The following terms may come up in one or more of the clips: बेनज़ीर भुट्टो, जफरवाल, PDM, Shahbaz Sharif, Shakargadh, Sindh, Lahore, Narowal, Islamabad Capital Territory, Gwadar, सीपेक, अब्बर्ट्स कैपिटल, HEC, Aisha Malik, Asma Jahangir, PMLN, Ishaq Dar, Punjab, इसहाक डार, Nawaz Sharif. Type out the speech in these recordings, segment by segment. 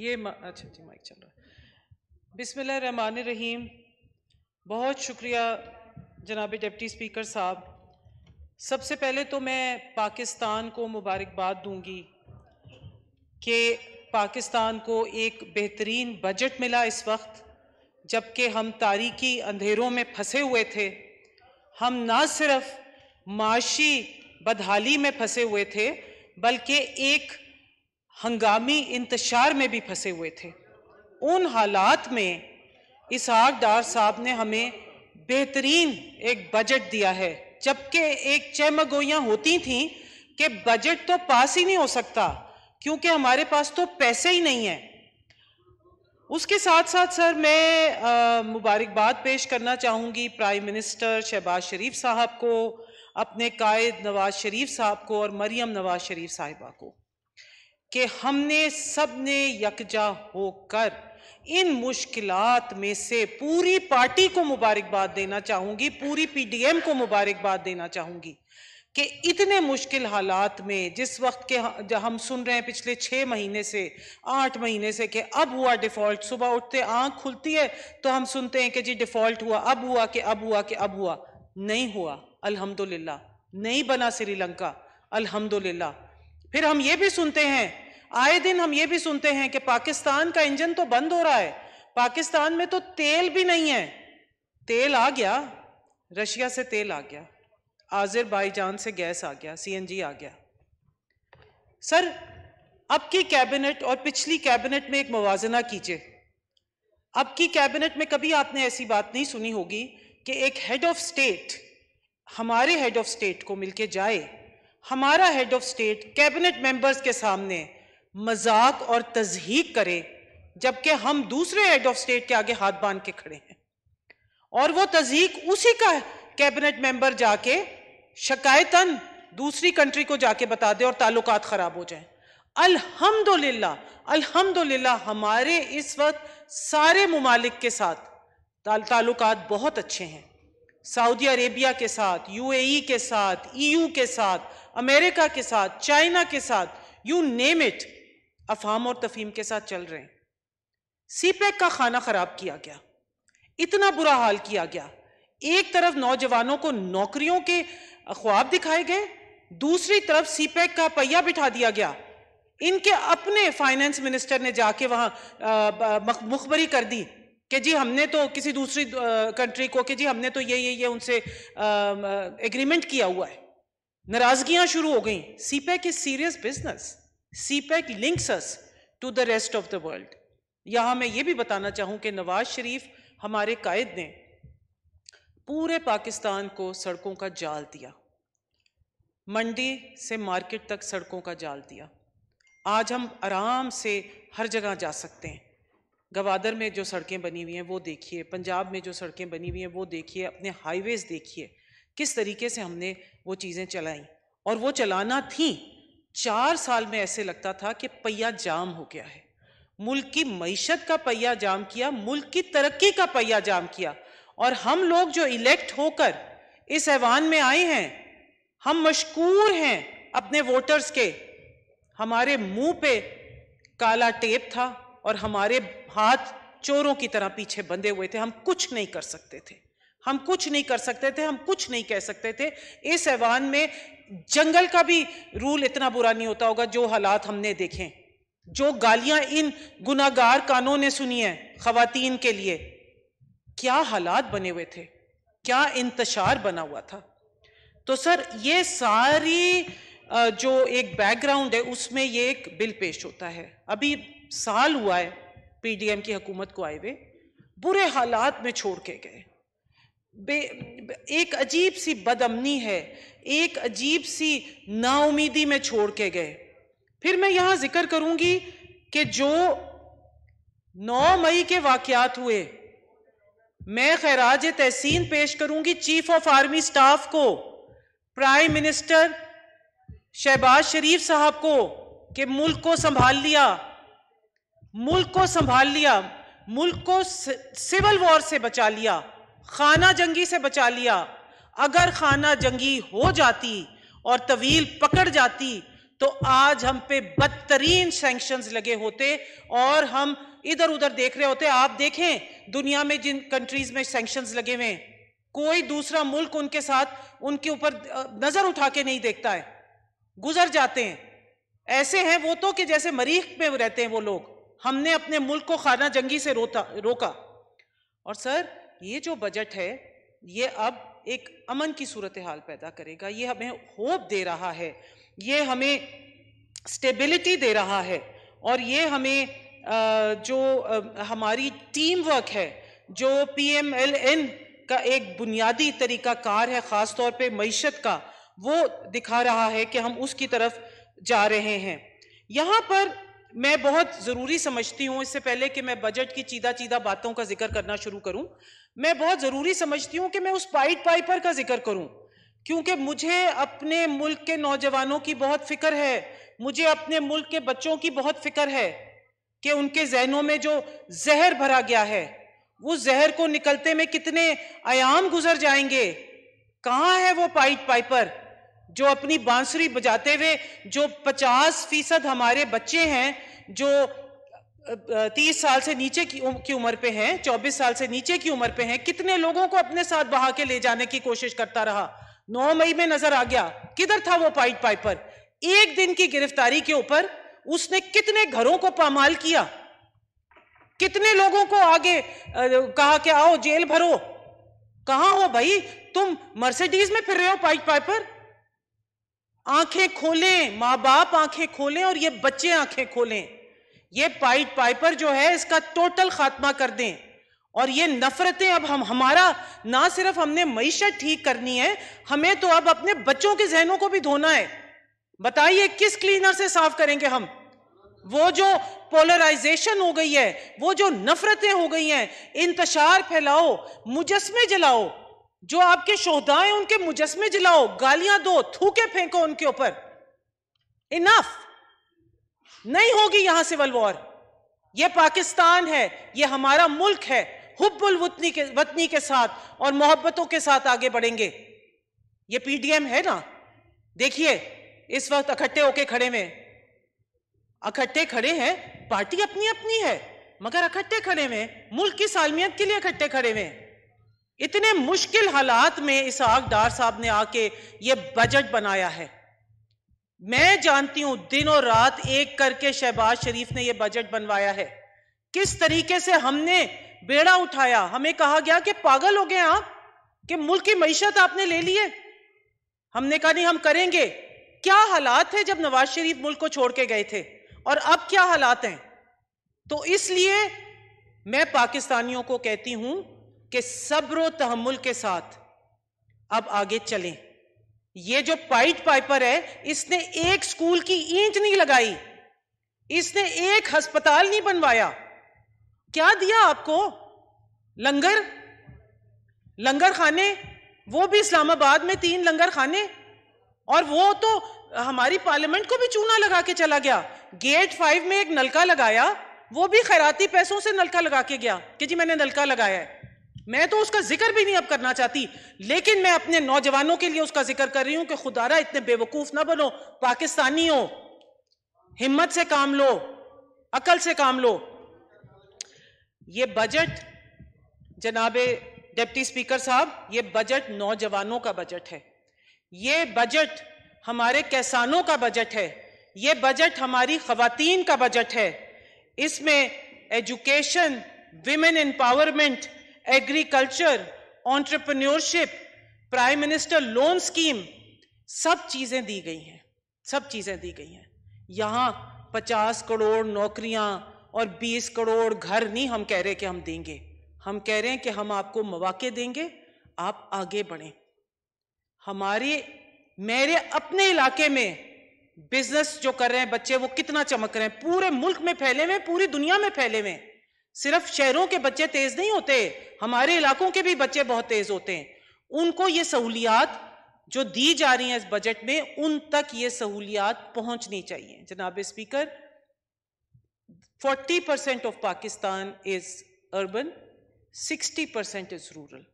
ये अच्छा जी माइक चल रहा है। बिस्मिल्लाहिर्रहमानिर्रहीम। बहुत शुक्रिया जनाब डिप्टी स्पीकर साहब। सबसे पहले तो मैं पाकिस्तान को मुबारकबाद दूंगी कि पाकिस्तान को एक बेहतरीन बजट मिला इस वक्त, जबकि हम तारीकी अंधेरों में फंसे हुए थे। हम ना सिर्फ माशी बदहाली में फंसे हुए थे बल्कि एक हंगामी इंतशार में भी फंसे हुए थे। उन हालात में इसहाक डार साहब ने हमें बेहतरीन एक बजट दिया है, जबकि एक चैमगोइयाँ होती थीं कि बजट तो पास ही नहीं हो सकता क्योंकि हमारे पास तो पैसे ही नहीं हैं। उसके साथ साथ सर मैं मुबारकबाद पेश करना चाहूँगी प्राइम मिनिस्टर शहबाज शरीफ साहब को, अपने कायद नवाज शरीफ साहब को और मरियम नवाज शरीफ साहिबा को कि हमने सब ने यकजा होकर इन मुश्किलात में से पूरी पार्टी को मुबारकबाद देना चाहूँगी, पूरी पीडीएम को मुबारकबाद देना चाहूँगी कि इतने मुश्किल हालात में जिस वक्त के हम सुन रहे हैं पिछले 6 महीने से 8 महीने से कि अब हुआ डिफ़ॉल्ट, सुबह उठते आँख खुलती है तो हम सुनते हैं कि जी डिफ़ॉल्ट हुआ, अब हुआ कि अब हुआ कि अब हुआ, नहीं हुआ अल्हम्दुलिल्लाह, नहीं बना श्रीलंका अल्हम्दुलिल्लाह। फिर हम ये भी सुनते हैं, आए दिन हम ये भी सुनते हैं कि पाकिस्तान का इंजन तो बंद हो रहा है, पाकिस्तान में तो तेल भी नहीं है। तेल आ गया, रशिया से तेल आ गया, आज़रबाईजान से गैस आ गया, सीएनजी आ गया। सर अब की कैबिनेट और पिछली कैबिनेट में एक मुवाजना कीजिए। अब की कैबिनेट में कभी आपने ऐसी बात नहीं सुनी होगी कि एक हेड ऑफ स्टेट हमारे हेड ऑफ स्टेट को मिलके जाए, हमारा head of state cabinet members के सामने मजाक और तजहीक करे, जबकि हम दूसरे हेड ऑफ स्टेट के आगे हाथ बांध के खड़े हैं। और वो तजहीक उसी का कैबिनेट मेंबर जाके शिकायतन दूसरी कंट्री को जाके बता दे और ताल्लुकात खराब हो जाए। अल्हम्दुलिल्लाह अल्हम्दुलिल्लाह हमारे इस वक्त सारे मुमालिक के साथ ताल्लुकात बहुत अच्छे हैं, सऊदी अरेबिया के साथ, यूएई के साथ, ईयू के साथ, अमेरिका के साथ, चाइना के साथ, यू नेम इट, अफाम और तफीम के साथ चल रहे हैं। सीपेक का खाना खराब किया गया, इतना बुरा हाल किया गया। एक तरफ नौजवानों को नौकरियों के ख्वाब दिखाए गए, दूसरी तरफ सीपेक का पहिया बिठा दिया गया। इनके अपने फाइनेंस मिनिस्टर ने जाके वहाँ मुखबरी कर दी कि जी हमने तो किसी दूसरी कंट्री को कि जी हमने तो ये उनसे एग्रीमेंट किया हुआ है। नाराजगियां शुरू हो गई। सीपेक is serious business, सीपेक links us to the rest of the world. यहाँ मैं ये भी बताना चाहूँ कि नवाज शरीफ हमारे कायद ने पूरे पाकिस्तान को सड़कों का जाल दिया, मंडी से मार्केट तक सड़कों का जाल दिया। आज हम आराम से हर जगह जा सकते हैं। गवादर में जो सड़कें बनी हुई हैं वो देखिए, पंजाब में जो सड़कें बनी हुई हैं वो देखिए, अपने हाईवेज़ देखिए, किस तरीके से हमने वो चीज़ें चलाईं और वो चलाना थी। 4 साल में ऐसे लगता था कि पहिया जाम हो गया है। मुल्क की मईशत का पहिया जाम किया, मुल्क की तरक्की का पहिया जाम किया। और हम लोग जो इलेक्ट होकर इस ऐवान में आए हैं, हम मशकूर हैं अपने वोटर्स के। हमारे मुँह पे काला टेप था और हमारे हाथ चोरों की तरह पीछे बंधे हुए थे। हम कुछ नहीं कर सकते थे, हम कुछ नहीं कर सकते थे, हम कुछ नहीं कह सकते थे। इस ऐवान में जंगल का भी रूल इतना बुरा नहीं होता होगा जो हालात हमने देखे, जो गालियां इन गुनाहगार कानों ने सुनी हैं खवातीन के लिए। क्या हालात बने हुए थे, क्या इंतशार बना हुआ था। तो सर ये सारी जो एक बैकग्राउंड है उसमें ये एक बिल पेश होता है। अभी साल हुआ है पीडीएम की हुकूमत को आए हुए, बुरे हालात में छोड़ के गए। एक अजीब सी बदअमनी है, एक अजीब सी नाउमीदी में छोड़ के गए। फिर मैं यहाँ जिक्र करूँगी कि जो 9 मई के वाक़यात हुए, मैं खैराज तहसीन पेश करूँगी चीफ ऑफ आर्मी स्टाफ को, प्राइम मिनिस्टर शहबाज शरीफ साहब को कि मुल्क को संभाल लिया, मुल्क को संभाल लिया, मुल्क को सिविल वॉर से बचा लिया, खाना जंगी से बचा लिया। अगर खाना जंगी हो जाती और तवील पकड़ जाती तो आज हम पे बदतरीन सैंक्शंस लगे होते और हम इधर उधर देख रहे होते। आप देखें दुनिया में जिन कंट्रीज में सैंक्शंस लगे हुए हैं, कोई दूसरा मुल्क उनके साथ उनके ऊपर नजर उठा के नहीं देखता है, गुजर जाते हैं। ऐसे हैं वो तो कि जैसे मरीख में रहते हैं वो लोग। हमने अपने मुल्क को खाना जंगी से रोका। और सर ये जो बजट है ये अब एक अमन की सूरत हाल पैदा करेगा, ये हमें होप दे रहा है, ये हमें स्टेबिलिटी दे रहा है और ये हमें जो हमारी टीम वर्क है, जो PMLN का एक बुनियादी तरीका कार है ख़ास तौर पे मईशत का, वो दिखा रहा है कि हम उसकी तरफ जा रहे हैं। यहाँ पर मैं बहुत ज़रूरी समझती हूँ, इससे पहले कि मैं बजट की चीदा चीदा बातों का जिक्र करना शुरू करूँ, मैं बहुत ज़रूरी समझती हूँ कि मैं उस पाइट पाइपर का जिक्र करूँ, क्योंकि मुझे अपने मुल्क के नौजवानों की बहुत फिक्र है, मुझे अपने मुल्क के बच्चों की बहुत फिक्र है कि उनके जहनों में जो जहर भरा गया है वो जहर को निकलते में कितने आयाम गुजर जाएंगे। कहाँ है वो पाइट पाइपर जो अपनी बांसुरी बजाते हुए, जो 50% हमारे बच्चे हैं जो 30 साल से नीचे की उम्र पे हैं, 24 साल से नीचे की उम्र पे हैं, कितने लोगों को अपने साथ बहा के ले जाने की कोशिश करता रहा। 9 मई में नजर आ गया, किधर था वो पाइट पाइपर? एक दिन की गिरफ्तारी के ऊपर उसने कितने घरों को पामाल किया, कितने लोगों को आगे कहा कि आओ जेल भरो। कहां हो भाई तुम, मर्सिडीज में फिर रहे हो पाइट पाइपर? आंखें खोलें माँ बाप, आंखें खोलें और ये बच्चे आंखें खोलें। ये पाइट पाइपर जो है इसका टोटल खात्मा कर दें। और ये नफरतें अब हमारा ना सिर्फ हमने मईशत ठीक करनी है, हमें तो अब अपने बच्चों के जहनों को भी धोना है। बताइए किस क्लीनर से साफ करेंगे हम? वो जो पोलराइजेशन हो गई है, वो जो नफरतें हो गई हैं, इंतशार फैलाओ, मुजस्मे जलाओ, जो आपके शोहदा हैं उनके मुजस्मे जलाओ, गालियां दो, थूके फेंको उनके ऊपर। इनफ, नहीं होगी यहां सिविल वॉर। ये पाकिस्तान है, ये हमारा मुल्क है, हुब्बुल वतनी के साथ और मोहब्बतों के साथ आगे बढ़ेंगे। ये PDM है ना, देखिए इस वक्त इकट्ठे होके खड़े में, इकट्ठे खड़े हैं, पार्टी अपनी अपनी है मगर इकट्ठे खड़े में, मुल्क की सालमियत के लिए इकट्ठे खड़े में। इतने मुश्किल हालात में इशाक डार साहब ने आके ये बजट बनाया है। मैं जानती हूं दिन और रात एक करके शहबाज शरीफ ने यह बजट बनवाया है। किस तरीके से हमने बेड़ा उठाया, हमें कहा गया कि पागल हो गए आप कि मुल्क की मईशत आपने ले ली है। हमने कहा नहीं हम करेंगे। क्या हालात है जब नवाज शरीफ मुल्क को छोड़ के गए थे और अब क्या हालात हैं। तो इसलिए मैं पाकिस्तानियों को कहती हूं कि सब्र तहम्मुल के साथ अब आगे चलें। ये जो पाइट पाइपर है इसने एक स्कूल की ईंट नहीं लगाई, इसने एक अस्पताल नहीं बनवाया। क्या दिया आपको? लंगर, लंगर खाने, वो भी इस्लामाबाद में 3 लंगर खाने। और वो तो हमारी पार्लियामेंट को भी चूना लगा के चला गया। गेट 5 में एक नलका लगाया, वो भी खैराती पैसों से नलका लगा के गया कि जी मैंने नलका लगाया है। मैं तो उसका जिक्र भी नहीं अब करना चाहती, लेकिन मैं अपने नौजवानों के लिए उसका जिक्र कर रही हूं कि खुदारा इतने बेवकूफ ना बनो पाकिस्तानी हो, हिम्मत से काम लो, अकल से काम लो। ये बजट जनाबे डिप्टी स्पीकर साहब, ये बजट नौजवानों का बजट है, ये बजट हमारे किसानों का बजट है, ये बजट हमारी खवातीन का बजट है। इसमें education, women empowerment, agriculture, entrepreneurship, prime minister loan scheme, सब चीज़ें दी गई हैं, सब चीज़ें दी गई हैं। यहाँ 50 करोड़ नौकरियाँ और 20 करोड़ घर नहीं हम कह रहे कि हम देंगे, हम कह रहे हैं कि हम आपको मौके देंगे, आप आगे बढ़ें। हमारे मेरे अपने इलाके में बिजनेस जो कर रहे हैं बच्चे वो कितना चमक रहे हैं, पूरे मुल्क में फैले हुए, पूरी दुनिया में फैले हुए। सिर्फ शहरों के बच्चे तेज नहीं होते, हमारे इलाकों के भी बच्चे बहुत तेज होते हैं। उनको ये सहूलियात जो दी जा रही हैं इस बजट में, उन तक ये सहूलियात पहुंचनी चाहिए। जनाब speaker, 40% of Pakistan is urban, 60% is rural.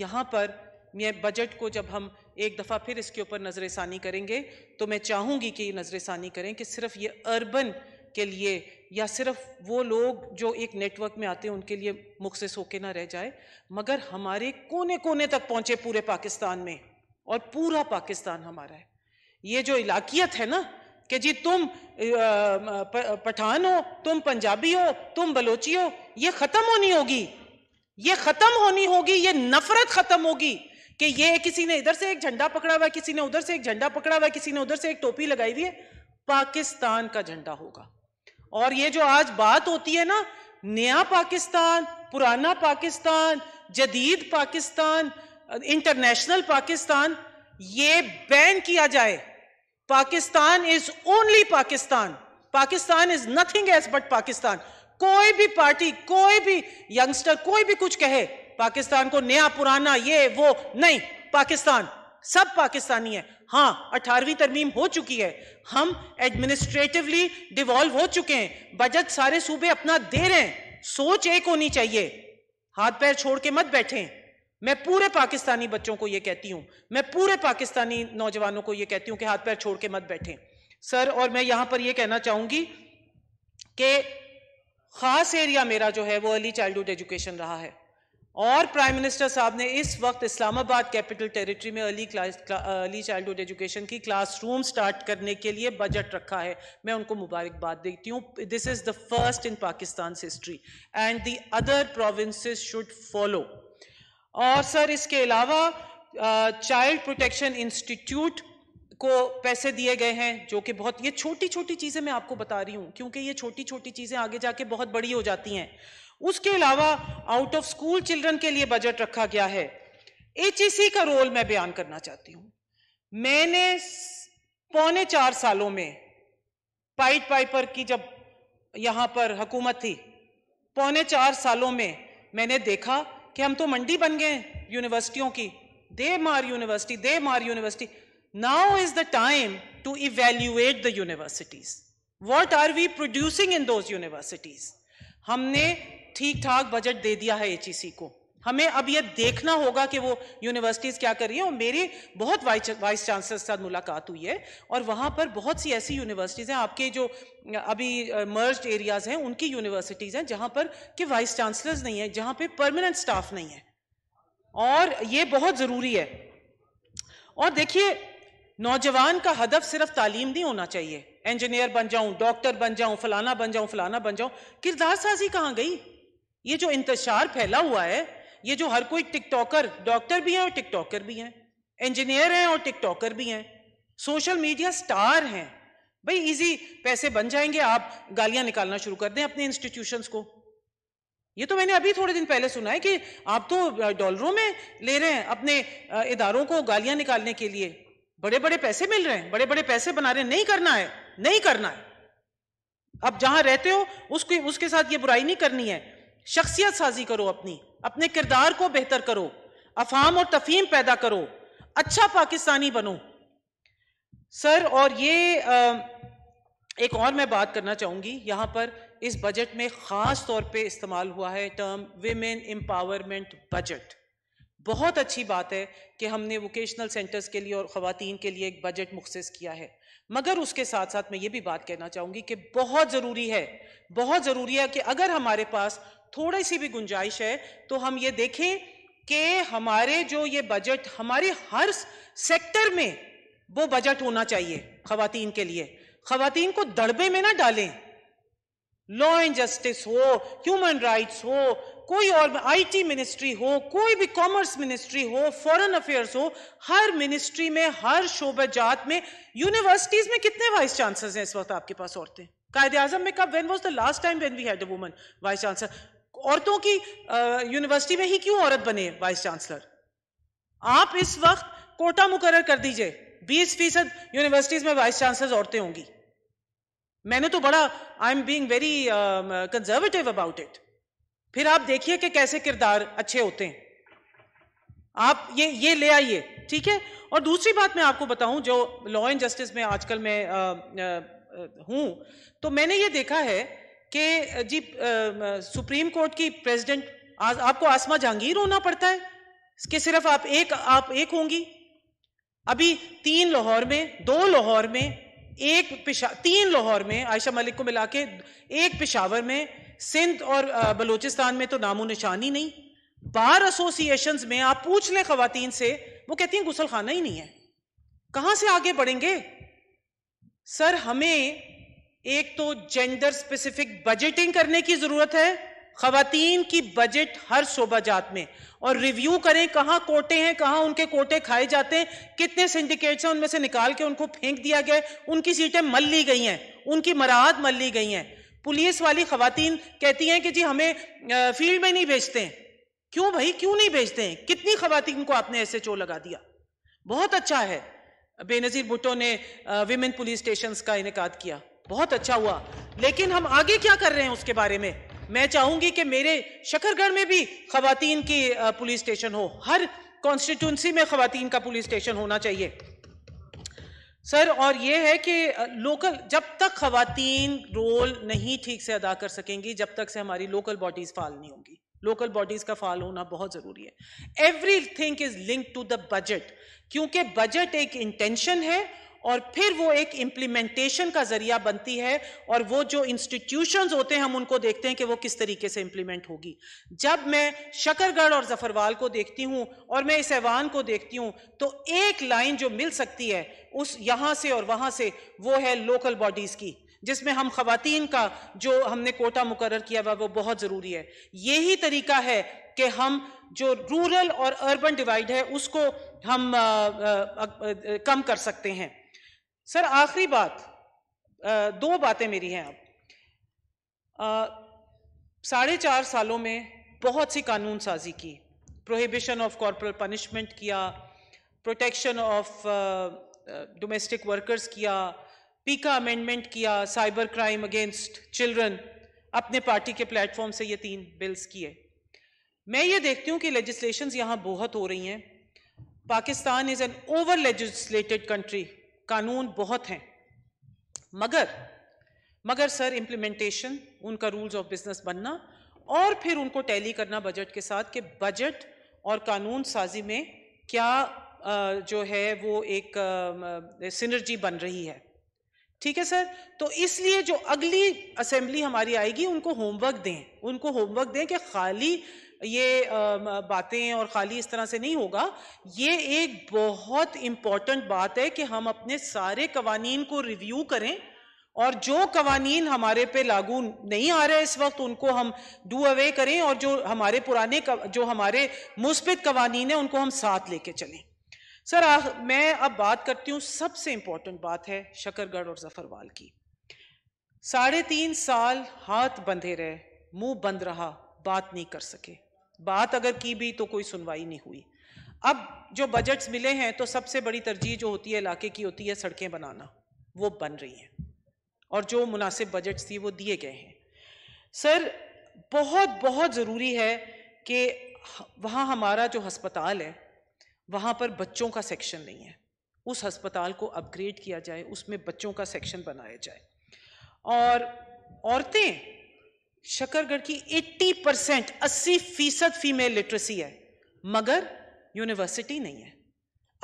यहाँ पर ये बजट को जब हम एक दफ़ा फिर इसके ऊपर नज़रसानी करेंगे। तो मैं चाहूँगी कि नज़रसानी करें कि सिर्फ ये अर्बन के लिए या सिर्फ वो लोग जो एक नेटवर्क में आते हैं उनके लिए मुखसस होके ना रह जाए, मगर हमारे कोने कोने तक पहुँचे पूरे पाकिस्तान में, और पूरा पाकिस्तान हमारा है। ये जो इलाकियत है ना कि जी तुम पठान हो, तुम पंजाबी हो, तुम बलोची हो, ये ख़त्म होनी होगी, ये ख़त्म होनी होगी, ये नफरत ख़त्म होगी कि ये किसी ने इधर से एक झंडा पकड़ा हुआ है, किसी ने उधर से एक झंडा पकड़ा हुआ है, किसी ने उधर से एक टोपी लगाई हुई है, पाकिस्तान का झंडा होगा। और ये जो आज बात होती है ना, नया पाकिस्तान, पुराना पाकिस्तान, जदीद पाकिस्तान, इंटरनेशनल पाकिस्तान, ये बैन किया जाए। Pakistan is only Pakistan, Pakistan is nothing else but Pakistan. कोई भी पार्टी, कोई भी यंगस्टर, कोई भी कुछ कहे पाकिस्तान को नया पुराना ये वो नहीं, पाकिस्तान सब पाकिस्तानी है। हाँ, 18वीं तरमीम हो चुकी है, हम एडमिनिस्ट्रेटिवली डिवॉल्व हो चुके हैं, बजट सारे सूबे अपना दे रहे हैं, सोच एक होनी चाहिए, हाथ पैर छोड़ के मत बैठें। मैं पूरे पाकिस्तानी बच्चों को ये कहती हूँ, मैं पूरे पाकिस्तानी नौजवानों को ये कहती हूँ कि हाथ पैर छोड़ के मत बैठें सर। और मैं यहाँ पर ये कहना चाहूँगी कि ख़ास एरिया मेरा जो है वो अर्ली चाइल्डहुड एजुकेशन रहा है, और प्राइम मिनिस्टर साहब ने इस वक्त इस्लामाबाद कैपिटल टेरिटरी में अर्ली चाइल्डहुड एजुकेशन की क्लासरूम स्टार्ट करने के लिए बजट रखा है। मैं उनको मुबारकबाद देती हूँ। This is the first in Pakistan history and the other provinces should follow. और सर इसके अलावा चाइल्ड प्रोटेक्शन इंस्टीट्यूट को पैसे दिए गए हैं, जो कि बहुत, ये छोटी छोटी चीज़ें मैं आपको बता रही हूँ क्योंकि ये छोटी छोटी चीज़ें आगे जाके बहुत बड़ी हो जाती हैं। उसके अलावा आउट ऑफ स्कूल चिल्ड्रन के लिए बजट रखा गया है। HEC का रोल मैं बयान करना चाहती हूँ। मैंने 4.25 सालों में, पाइट पाइपर की जब यहाँ पर हुकूमत थी, 4.25 सालों में मैंने देखा कि हम तो मंडी बन गए यूनिवर्सिटियों की, दे मार university. Now is the time to evaluate the universities, what are we producing in those universities. हमने ठीक ठाक बजट दे दिया है HEC को, हमें अब यह देखना होगा कि वो यूनिवर्सिटीज़ क्या कर रही हैं। और मेरी बहुत वाइस चांसलर के साथ मुलाकात हुई है, और वहाँ पर बहुत सी ऐसी यूनिवर्सिटीज़ हैं, आपके जो अभी मर्ज्ड एरियाज़ हैं उनकी यूनिवर्सिटीज़ हैं, जहाँ पर कि वाइस चांसलर्स नहीं है, जहाँ पे परमानेंट स्टाफ नहीं है, और ये बहुत ज़रूरी है। और देखिए, नौजवान का हदफ सिर्फ तालीम नहीं होना चाहिए, इंजीनियर बन जाऊँ, डॉक्टर बन जाऊँ, फलाना बन जाऊँ, फलाना बन जाऊँ। किरदार साजी कहाँ गई? ये जो इंतशार फैला हुआ है, ये जो हर कोई टिकटॉकर, डॉक्टर भी हैं और टिकटॉकर भी हैं, इंजीनियर हैं और टिकटॉकर भी हैं, सोशल मीडिया स्टार हैं। भाई इजी पैसे बन जाएंगे, आप गालियां निकालना शुरू कर दें अपने इंस्टीट्यूशंस को। ये तो मैंने अभी थोड़े दिन पहले सुना है कि आप तो डॉलरों में ले रहे हैं अपने इदारों को गालियां निकालने के लिए, बड़े बड़े पैसे मिल रहे हैं, बड़े बड़े पैसे बना रहे हैं। नहीं करना है, नहीं करना है। आप जहां रहते हो उसके साथ ये बुराई नहीं करनी है। शख्सियत साजी करो अपनी, अपने किरदार को बेहतर करो, अफाम और तफहीम पैदा करो, अच्छा पाकिस्तानी बनो सर। और ये एक और मैं बात करना चाहूँगी, यहाँ पर इस बजट में ख़ास तौर पे इस्तेमाल हुआ है टर्म विमेन एम्पावरमेंट बजट। बहुत अच्छी बात है कि हमने वोकेशनल सेंटर्स के लिए और ख़वातीन के लिए एक बजट मुख्तस किया है, मगर उसके साथ साथ मैं ये भी बात कहना चाहूँगी कि बहुत ज़रूरी है कि अगर हमारे पास थोड़ी सी भी गुंजाइश है तो हम ये देखें कि हमारे जो ये बजट, हमारे हर सेक्टर में वो बजट होना चाहिए ख़वातीन के लिए। ख़वातीन को दड़बे में ना डालें, लॉ एंड जस्टिस हो, ह्यूमन राइट्स हो, कोई और IT मिनिस्ट्री हो, कोई भी कॉमर्स मिनिस्ट्री हो, फॉरेन अफेयर्स हो, हर मिनिस्ट्री में, हर शोबाजात में, यूनिवर्सिटीज़ में कितने वाइस चांसलर्स हैं इस वक्त आपके पास औरतें? कायदे-ए-आज़म में कब, when was the last time when we had a woman vice chancellor? औरतों की यूनिवर्सिटी में ही क्यों औरत बने वाइस चांसलर? आप इस वक्त कोटा मुकर्रर कर दीजिए, 20% यूनिवर्सिटीज़ में वाइस चांसलर्स औरतें होंगी। मैंने तो बड़ा, I am being very conservative about it, फिर आप देखिए कि कैसे किरदार अच्छे होते हैं। आप ये ले आइए, ठीक है। और दूसरी बात मैं आपको बताऊं, जो लॉ एंड जस्टिस में आजकल मैं हूं, तो मैंने ये देखा है कि जी सुप्रीम कोर्ट की प्रेसिडेंट आपको आसमा जहांगीर होना पड़ता है, कि सिर्फ आप एक होंगी। अभी तीन लाहौर में, दो लाहौर में, एक तीन लाहौर में आयशा मलिक को मिला के, एक पेशावर में, सिंध और बलूचिस्तान में तो नामो निशानी नहीं। बार एसोसिएशंस में आप पूछ लें खवातीन से, वो कहती हैं गुसल खाना ही नहीं है। कहां से आगे बढ़ेंगे सर? हमें एक तो जेंडर स्पेसिफिक बजटिंग करने की जरूरत है, खवातीन की बजट हर शोबा जात में, और रिव्यू करें कहाँ कोटे हैं, कहाँ उनके कोटे खाए जाते हैं, कितने सिंडिकेट्स हैं उनमें से निकाल के उनको फेंक दिया गया है, उनकी सीटें मल ली गई हैं, उनकी मराहत मल ली गई हैं। पुलिस वाली खवातीन कहती हैं कि जी हमें फील्ड में नहीं भेजते हैं। क्यों भाई, क्यों नहीं भेजते हैं? कितनी खवातीन को आपने SHO लगा दिया? बहुत अच्छा है बेनज़ीर भुट्टो ने विमेन पुलिस स्टेशन का इनेकाद किया, बहुत अच्छा हुआ, लेकिन हम आगे क्या कर रहे हैं उसके बारे में? मैं चाहूंगी कि मेरे शकरगढ़ में भी खवातीन की पुलिस स्टेशन हो, हर कॉन्स्टिट्यूंसी में खवातीन का पुलिस स्टेशन होना चाहिए सर। और यह है कि लोकल, जब तक खवातीन रोल नहीं ठीक से अदा कर सकेंगी, जब तक से हमारी लोकल बॉडीज फाल नहीं होंगी। लोकल बॉडीज का फाल होना बहुत जरूरी है। Everything is linked to the budget, क्योंकि बजट एक इंटेंशन है और फिर वो एक इम्प्लीमेंटेशन का जरिया बनती है, और वो जो इंस्टीट्यूशंस होते हैं हम उनको देखते हैं कि वो किस तरीके से इम्प्लीमेंट होगी। जब मैं शकरगढ़ और जफरवाल को देखती हूँ और मैं इस ऐवान को देखती हूँ, तो एक लाइन जो मिल सकती है उस यहाँ से और वहाँ से, वो है लोकल बॉडीज़ की, जिसमें हम खवातीन का जो हमने कोटा मुकर्रर किया हुआ वो बहुत ज़रूरी है। यही तरीका है कि हम जो रूरल और अर्बन डिवाइड है उसको हम कम कर सकते हैं। सर आखिरी बात, दो बातें मेरी हैं। आप 4.5 सालों में बहुत सी कानून साजी की, प्रोहिबिशन ऑफ कॉर्पोरल पनिशमेंट किया, प्रोटेक्शन ऑफ डोमेस्टिक वर्कर्स किया, पीका अमेंडमेंट किया, साइबर क्राइम अगेंस्ट चिल्ड्रन, अपने पार्टी के प्लेटफॉर्म से ये 3 बिल्स किए। मैं ये देखती हूँ कि लेजिस्लेशंस यहाँ बहुत हो रही हैं। Pakistan is an over legislated country, कानून बहुत हैं, मगर सर इम्प्लीमेंटेशन, उनका रूल्स ऑफ बिजनेस बनना और फिर उनको टैली करना बजट के साथ कि बजट और कानून साजी में क्या जो है वो एक सिनर्जी बन रही है। ठीक है सर, तो इसलिए जो अगली असेंबली हमारी आएगी उनको होमवर्क दें, कि खाली ये बातें और खाली इस तरह से नहीं होगा। ये एक बहुत इम्पॉर्टेंट बात है कि हम अपने सारे कवानीन को रिव्यू करें, और जो कवानीन हमारे पे लागू नहीं आ रहे इस वक्त उनको हम डू अवे करें, और जो हमारे पुराने जो हमारे मुस्बित कवानीन हैं उनको हम साथ लेके चलें। सर मैं अब बात करती हूँ, सबसे इम्पॉर्टेंट बात है शकरगढ़ और जफरवाल की। 3.5 साल हाथ बंधे रहे, मुँह बंद रहा, बात नहीं कर सके, बात अगर की भी तो कोई सुनवाई नहीं हुई। अब जो बजट्स मिले हैं तो सबसे बड़ी तरजीह जो होती है इलाके की होती है सड़कें बनाना, वो बन रही हैं, और जो मुनासिब बजट्स थी वो दिए गए हैं। सर बहुत ज़रूरी है कि वहाँ हमारा जो हस्पताल है वहाँ पर बच्चों का सेक्शन नहीं है, उस हस्पताल को अपग्रेड किया जाए, उसमें बच्चों का सेक्शन बनाया जाए। और औरतें, शकरगढ़ की 80%, 80% फीमेल लिटरेसी है, मगर यूनिवर्सिटी नहीं है।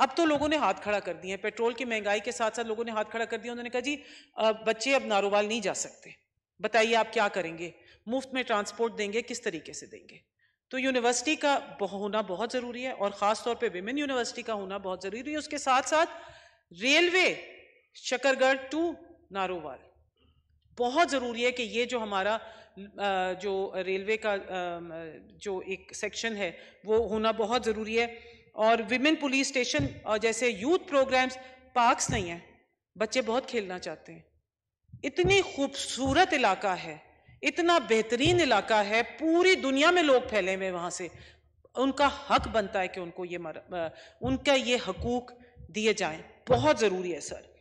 अब तो लोगों ने हाथ खड़ा कर दिए, पेट्रोल की महंगाई के साथ साथ लोगों ने हाथ खड़ा कर दिया। उन्होंने कहा जी बच्चे अब नारोवाल नहीं जा सकते, बताइए आप क्या करेंगे? मुफ्त में ट्रांसपोर्ट देंगे, किस तरीके से देंगे? तो यूनिवर्सिटी का होना बहुत ज़रूरी है, और ख़ास तौर पे विमेन यूनिवर्सिटी का होना बहुत ज़रूरी है। उसके साथ साथ रेलवे शकरगढ़ टू नारोवाल बहुत ज़रूरी है कि ये जो हमारा जो रेलवे का जो एक सेक्शन है वो होना बहुत ज़रूरी है। और विमेन पुलिस स्टेशन जैसे यूथ प्रोग्राम्स, पार्क्स नहीं हैं, बच्चे बहुत खेलना चाहते हैं। इतनी खूबसूरत इलाका है, इतना बेहतरीन इलाका है, पूरी दुनिया में लोग फैले हुए वहाँ से, उनका हक बनता है कि उनको ये उनका ये हकूक़ दिए जाएँ, बहुत ज़रूरी है सर।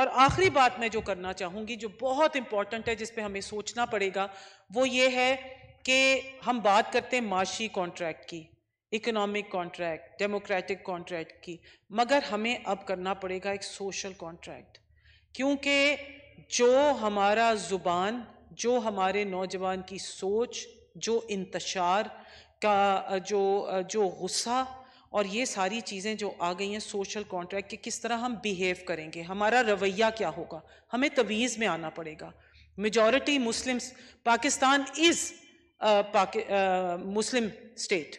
और आखिरी बात मैं जो करना चाहूँगी, जो बहुत इम्पॉर्टेंट है, जिस पे हमें सोचना पड़ेगा, वो ये है कि हम बात करते हैं माशी कॉन्ट्रैक्ट की, इकोनॉमिक कॉन्ट्रैक्ट, डेमोक्रेटिक कॉन्ट्रैक्ट की, मगर हमें अब करना पड़ेगा एक सोशल कॉन्ट्रैक्ट, क्योंकि जो हमारा ज़ुबान, जो हमारे नौजवान की सोच, जो इंतशार का जो गुस्सा और ये सारी चीज़ें जो आ गई हैं सोशल कॉन्ट्रैक्ट के, किस तरह हम बिहेव करेंगे, हमारा रवैया क्या होगा, हमें तवीज़ में आना पड़ेगा। Majority Muslims, Pakistan is Muslim state,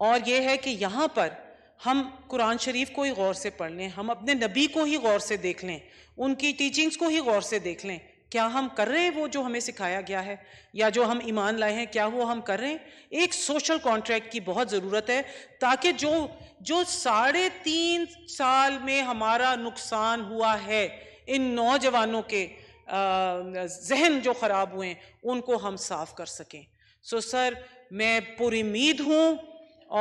और ये है कि यहाँ पर हम कुरान शरीफ को ही गौर से पढ़ लें, हम अपने नबी को ही गौर से देख लें, उनकी टीचिंग्स को ही गौर से देख लें, क्या हम कर रहे हैं वो जो हमें सिखाया गया है, या जो हम ईमान लाए हैं क्या वो हम कर रहे हैं। एक सोशल कॉन्ट्रैक्ट की बहुत ज़रूरत है, ताकि जो 3.5 साल में हमारा नुकसान हुआ है, इन नौजवानों के जहन जो ख़राब हुए उनको हम साफ कर सकें। सो सर, मैं पूरी उम्मीद हूँ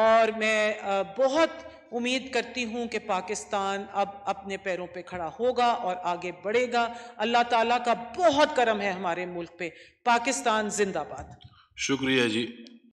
और मैं बहुत उम्मीद करती हूँ कि पाकिस्तान अब अपने पैरों पे खड़ा होगा और आगे बढ़ेगा। अल्लाह ताला का बहुत करम है हमारे मुल्क पे। पाकिस्तान जिंदाबाद। शुक्रिया जी।